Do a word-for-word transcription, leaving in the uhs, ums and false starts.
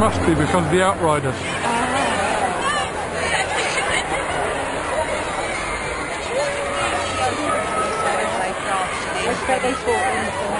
must be because of the Outriders. Uh.